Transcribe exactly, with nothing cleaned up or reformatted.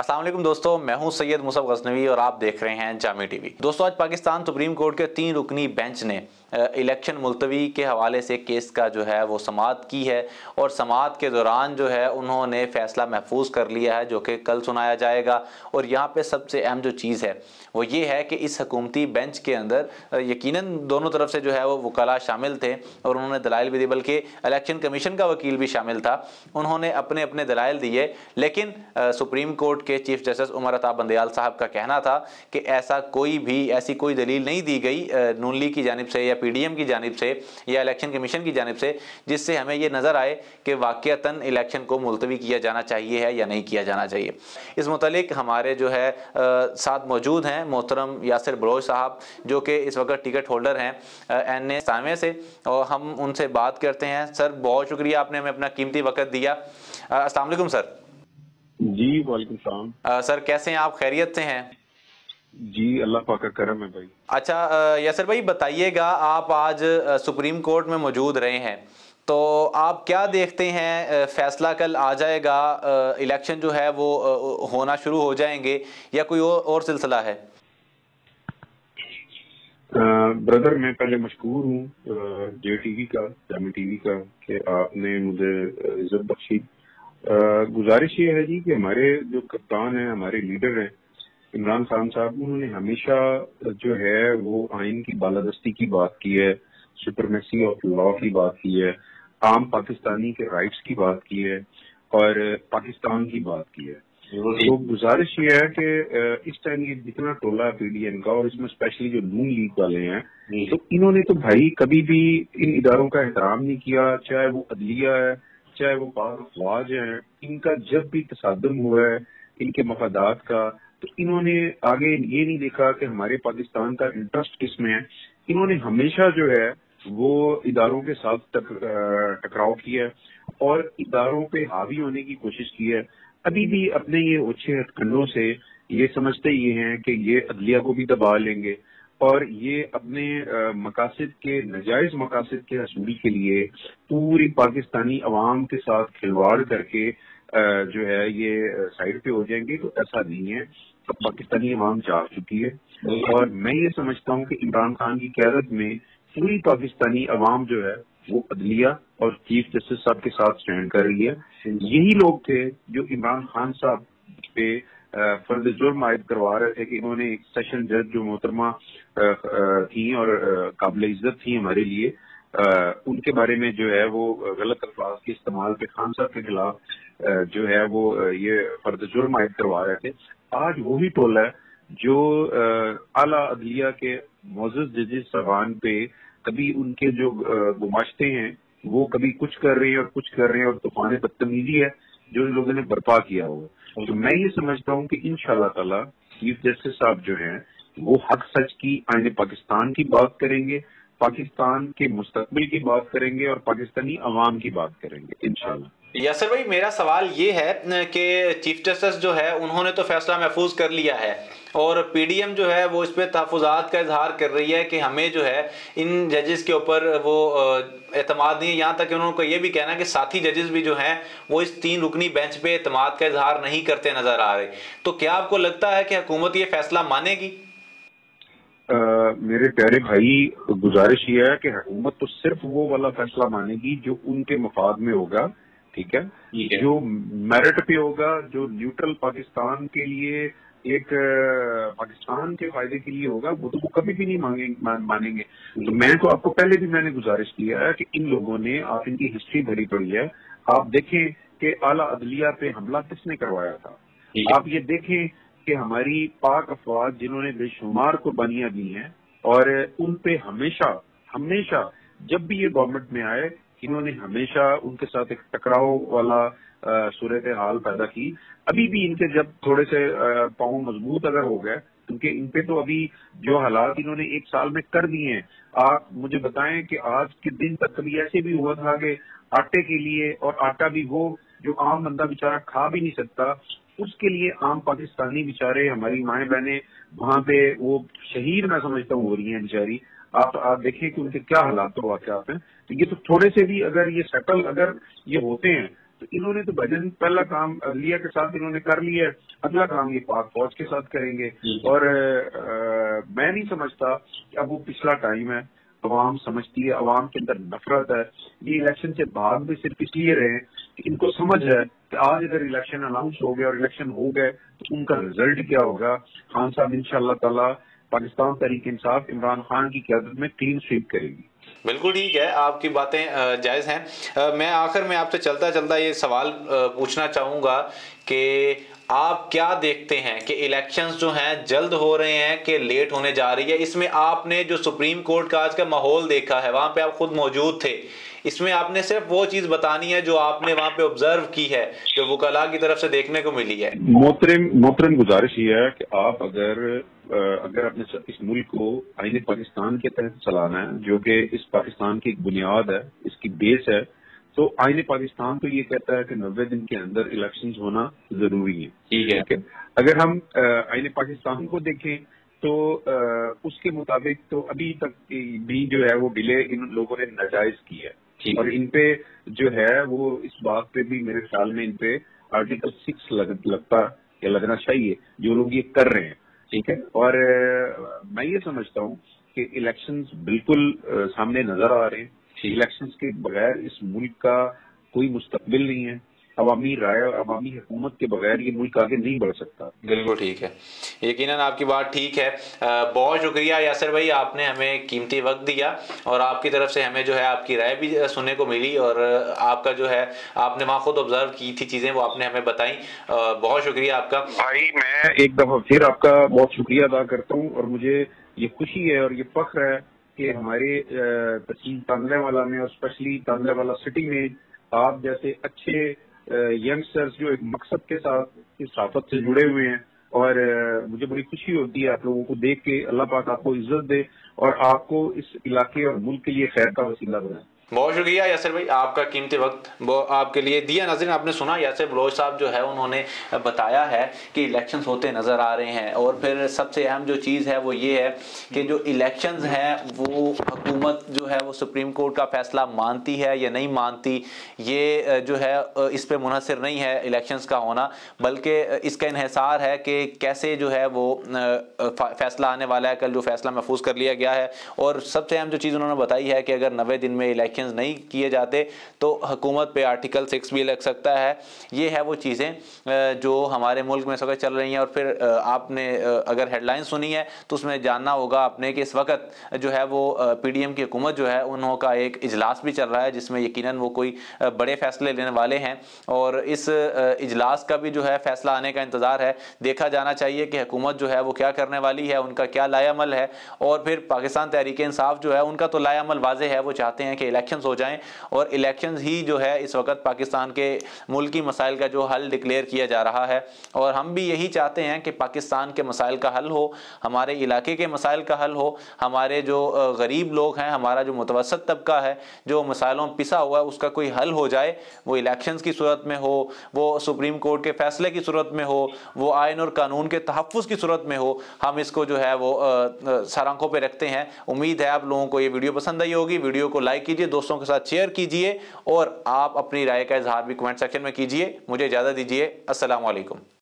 अस्सलाम वालेकुम दोस्तों, मैं हूं सैयद मुसव्विर गज़नवी और आप देख रहे हैं जामी टीवी। दोस्तों, आज पाकिस्तान सुप्रीम कोर्ट के तीन रुकनी बेंच ने इलेक्शन मुलतवी के हवाले से केस का जो है वो समाअत की है और समाअत के दौरान जो है उन्होंने फैसला महफूज कर लिया है जो कि कल सुनाया जाएगा। और यहाँ पे सबसे अहम जो चीज़ है वो ये है कि इस हकूमती बेंच के अंदर यकीनन दोनों तरफ से जो है वो वकला शामिल थे और उन्होंने दलाइल भी दी, बल्कि इलेक्शन कमीशन का वकील भी शामिल था। उन्होंने अपने अपने दलाइल दिए, लेकिन सुप्रीम कोर्ट के चीफ जस्टिस उमर अता बंदयाल साहब का कहना था कि ऐसा कोई भी ऐसी कोई दलील नहीं दी गई नून लीग की जानिब से या पीडीएम की जानिब से या इलेक्शन कमीशन की जानिब से जिससे हमें यह नज़र आए कि वाकईतन इलेक्शन को मुलतवी किया जाना चाहिए है या नहीं किया जाना चाहिए। इस मुतालिक हमारे जो है आ, साथ मौजूद हैं मोहतरम यासिर बलोच साहब जो कि इस वक्त टिकट होल्डर हैं एन ए सामे से, और हम उनसे बात करते हैं। सर, बहुत शुक्रिया, आपने हमें अपना कीमती वक्त दिया। अस्सलाम वालेकुम सर। जी वालेकुम सलाम। सर कैसे हैं आप, खैरियत से हैं? जी अल्लाह पाक का करम है भाई। अच्छा यासर भाई, बताइएगा आप आज सुप्रीम कोर्ट में मौजूद रहे हैं, तो आप क्या देखते हैं, फैसला कल आ जाएगा, इलेक्शन जो है वो होना शुरू हो जाएंगे या कोई और सिलसिला है? ब्रदर मैं पहले मशकूर हूँ जे टीवी का, जामी टीवी का, कि आपने मुझे इज्जत बख्शी। गुजारिश ये है जी कि हमारे जो कप्तान हैं, हमारे लीडर हैं इमरान खान साहब, उन्होंने हमेशा जो है वो आइन की बालादस्ती की बात की है, सुपरमेसी ऑफ लॉ की बात की है, आम पाकिस्तानी के राइट्स की बात की है और पाकिस्तान की बात की है। तो गुजारिश ये है कि इस टाइम ये जितना टोला है पीडीएम का और इसमें स्पेशली जो नून लीग वाले हैं, तो इन्होंने तो भाई कभी भी इन इदारों का एहतराम नहीं किया, चाहे वो अदलिया है, चाहे वो पाक फौज है। इनका जब भी तसादम हुआ है इनके मफादात का, तो इन्होंने आगे ये नहीं देखा कि हमारे पाकिस्तान का इंटरेस्ट किस में है। इन्होंने हमेशा जो है वो इदारों के साथ तक, टकराव किया है और इदारों पे हावी होने की कोशिश की है। अभी भी अपने ये ओछे हथकंडों से ये समझते ये हैं कि ये अदलिया को भी दबा लेंगे और ये अपने मकासद के नजायज मकासद के हसूल के लिए पूरी पाकिस्तानी अवाम के साथ खिलवाड़ करके जो है ये साइड पे हो जाएंगे। तो ऐसा नहीं है, तो पाकिस्तानी अवाम जाग चुकी है और मैं ये समझता हूँ कि इमरान खान की क़यादत में पूरी पाकिस्तानी अवाम जो है वो अदलिया और चीफ जस्टिस साहब के साथ स्टैंड कर रही है। यही लोग थे जो इमरान खान साहब पे फर्ज जुर्म आयद करवा रहे थे कि इन्होंने एक सेशन जज जो मोहतरमा थी और काबिल इज्जत थी हमारे लिए, आ, उनके बारे में जो है वो गलत अल्फाज के इस्तेमाल पे खान साहब के खिलाफ जो है वो ये फर्द जुर्म आयद करवा रहे थे। आज वही टोला है जो आला अदलिया के मोअज़्ज़ज़ जजेस साहबान पे कभी उनके जो गुमाश्ते हैं वो कभी कुछ कर रहे हैं और कुछ कर रहे हैं और तूफान बदतमीजी है जो इन लोगों ने बर्पा किया हुआ। तो मैं ये समझता हूँ कि इंशाअल्लाह ताला चीफ जस्टिस साहब जो है वो हक सच की आईने पाकिस्तान की बात करेंगे, पाकिस्तान के मुस्तकबिल की बात करेंगे और पाकिस्तानी अवाम की बात करेंगे इंशाल्लाह। यासर भाई, मेरा सवाल ये है कि चीफ जस्टिस जो है उन्होंने तो फैसला महफूज कर लिया है और पीडीएम जो है वो इस पर तहफुजात का इजहार कर रही है कि हमें जो है इन जजेस के ऊपर वो एतमाद नहीं है। यहाँ तक कि उन्होंने ये भी कहना है कि साथी जजेस भी जो हैं वो इस तीन रुकनी बेंच पे एतमाद का इजहार नहीं करते नजर आ रहे। तो क्या आपको लगता है कि हुकूमत ये फैसला मानेगी? Uh, मेरे प्यारे भाई, गुजारिश ये है कि हुकूमत तो सिर्फ वो वाला फैसला मानेगी जो उनके मफाद में होगा, ठीक है, yeah. जो मेरिट पे होगा, जो न्यूट्रल पाकिस्तान के लिए एक पाकिस्तान के फायदे के लिए होगा, वो तो वो कभी भी नहीं मांगे, मानेंगे। तो मैं तो आपको पहले भी मैंने गुजारिश किया है कि इन लोगों ने, आप इनकी हिस्ट्री भरी पड़ी है, आप देखें कि आला अदलिया पे हमला किसने करवाया था, yeah. आप ये देखें कि हमारी पाक अफवाज जिन्होंने बेशुमार कुर्बानियां दी हैं और उन पे हमेशा हमेशा जब भी ये गवर्नमेंट में आए इन्होंने हमेशा उनके साथ एक टकराव वाला सूरत हाल पैदा की। अभी भी इनके जब थोड़े से पांव मजबूत अगर हो गए, क्योंकि इन पे तो अभी जो हालात इन्होंने एक साल में कर दिए हैं, आप मुझे बताएं कि आज के दिन तक कभी ऐसे भी हुआ था कि आटे के लिए, और आटा भी वो जो आम बंदा बेचारा खा भी नहीं सकता, उसके लिए आम पाकिस्तानी बेचारे, हमारी माए बहने वहाँ पे वो शहीद मैं समझता हूँ हो रही हैं बेचारी। आप आप देखें कि उनके क्या हालात वाक़ियात हैं। तो ये तो थोड़े से भी अगर ये सेटल अगर ये होते हैं तो इन्होंने तो भजन पहला काम लिया के साथ इन्होंने कर लिया, अगला काम ये पाक फौज के साथ करेंगे। और आ, मैं नहीं समझता कि अब वो पिछला टाइम है। अवाम समझती है, अवाम के अंदर नफरत है। ये इलेक्शन से भाग भी सिर्फ इसलिए रहे कि इनको समझ है कि आज अगर इलेक्शन अनाउंस हो गया और इलेक्शन हो गए तो उनका रिजल्ट क्या होगा। खान साहब इंशाअल्लाह ताला पाकिस्तान तहरीक इंसाफ इमरान खान की क़यादत में क्लीन स्वीप करेगी। बिल्कुल ठीक है, आपकी बातें जायज़ हैं। मैं आखिर में आपसे चलता चलता ये सवाल पूछना चाहूँगा कि आप क्या देखते हैं कि इलेक्शंस जो हैं जल्द हो रहे हैं कि लेट होने जा रही है? इसमें आपने जो सुप्रीम कोर्ट का आज का माहौल देखा है, वहाँ पे आप खुद मौजूद थे, इसमें आपने सिर्फ वो चीज़ बतानी है जो आपने वहाँ पे ऑब्जर्व की है, जो वकला की तरफ से देखने को मिली है। मोहतरम मोहतरम गुजारिश ये है कि आप अगर अगर अपने इस मुल्क को आईने पाकिस्तान के तहत चलाना है, जो कि इस पाकिस्तान की एक बुनियाद है, इसकी बेस है, तो आईने पाकिस्तान तो ये कहता है कि नब्बे दिन के अंदर इलेक्शंस होना जरूरी है। ठीक है, अगर हम आईने पाकिस्तान को देखें तो आ, उसके मुताबिक तो अभी तक भी जो है वो डिले इन लोगों ने नाजायज की है। और इनपे जो है वो इस बात पे भी मेरे ख्याल में इनपे आर्टिकल सिक्स लग, लगता या लगना चाहिए जो लोग ये कर रहे हैं। ठीक है, और आ, मैं ये समझता हूँ कि इलेक्शंस बिल्कुल आ, सामने नजर आ रहे हैं। इलेक्शंस के बगैर इस मुल्क का कोई मुस्तकबिल नहीं है। अवामी राय और अवामी हुकूमत के बगैर ये मुल्क आगे नहीं बढ़ सकता। बिल्कुल ठीक है, यकीनन आपकी बात ठीक है। बहुत शुक्रिया यासिर भाई, आपने हमें कीमती वक्त दिया और आपकी तरफ से हमें जो है आपकी राय भी सुनने को मिली और आपका जो है आपने वहाँ खुद ऑब्जर्व की थी चीज़ें, वो आपने हमें बताई। बहुत शुक्रिया आपका भाई। मैं एक दफ़ा फिर आपका बहुत शुक्रिया अदा करता हूँ और मुझे ये खुशी है और ये फख्र है कि हमारे तहसील तांगलेवाला में और स्पेशली तांगलेवाला सिटी में आप जैसे अच्छे यंगस्टर्स जो एक मकसद के साथ इस साफत से जुड़े हुए हैं, और मुझे बड़ी खुशी होती है आप लोगों को देख के। अल्लाह पाक आपको इज्जत दे और आपको इस इलाके और मुल्क के लिए खैर का वसीला बनाए। बहुत शुक्रिया यासिर भाई, आपका कीमती वक्त आपके लिए दिया। नाज़रीन, आपने सुना यासिर बलोच साहब जो है उन्होंने बताया है कि इलेक्शंस होते नज़र आ रहे हैं। और फिर सबसे अहम जो चीज़ है वो ये है कि जो इलेक्शंस हैं वो हुकूमत जो है वो सुप्रीम कोर्ट का फैसला मानती है या नहीं मानती, ये जो है इस पर मुनहसर नहीं है इलेक्शंस का होना, बल्कि इसका इन्हिसार है कि कैसे जो है वो फैसला आने वाला है। कल जो फैसला महफूज कर लिया गया है, और सबसे अहम जो चीज़ उन्होंने बताई है कि अगर नब्बे दिन में इलेक्शन नहीं किए जाते तो हुकूमत पे आर्टिकल सिक्स भी लग सकता है। ये है वो चीज़ें जो हमारे मुल्क में इस वक्त चल रही हैं। और फिर आपने अगर हेडलाइन सुनी है तो उसमें जानना होगा आपने कि इस वक्त जो है वो पीडीएम की हुकूमत जो है उन्हों का एक इजलास भी चल रहा है, जिसमें यकीनन वो कोई बड़े फैसले लेने वाले हैं। और इस इजलास का भी जो है फैसला आने का इंतज़ार है। देखा जाना चाहिए कि हुकूमत जो है वो क्या करने वाली है, उनका क्या लायामल है। और फिर पाकिस्तान तहरीक इंसाफ जो है उनका तो लायामल वाज़ेह है, वो चाहते हैं कि इलेक्शंस हो जाएं और इलेक्शंस ही जो है इस वक्त पाकिस्तान के मुल्की मसाइल का जो हल डिक्लेयर किया जा रहा है। और हम भी यही चाहते हैं कि पाकिस्तान के मसाइल का हल हो, हमारे इलाके के मसाइल का हल हो, हमारे जो गरीब लोग हैं, हमारा जो मुतवसत तबका है जो मसाइलों में पिसा हुआ है, उसका कोई हल हो जाए। वो इलेक्शंस की सूरत में हो, वो सुप्रीम कोर्ट के फैसले की सूरत में हो, वो आइन और कानून के तहफ़्फ़ुज़ की सूरत में हो। हम इसको जो है वो सरांखों पर रखते हैं। उम्मीद है आप लोगों को ये वीडियो पसंद आई होगी। वीडियो को लाइक कीजिए, दोस्तों के साथ शेयर कीजिए और आप अपनी राय का इजहार भी कमेंट सेक्शन में कीजिए। मुझे इजाज़त दीजिए, अस्सलाम वालेकुम।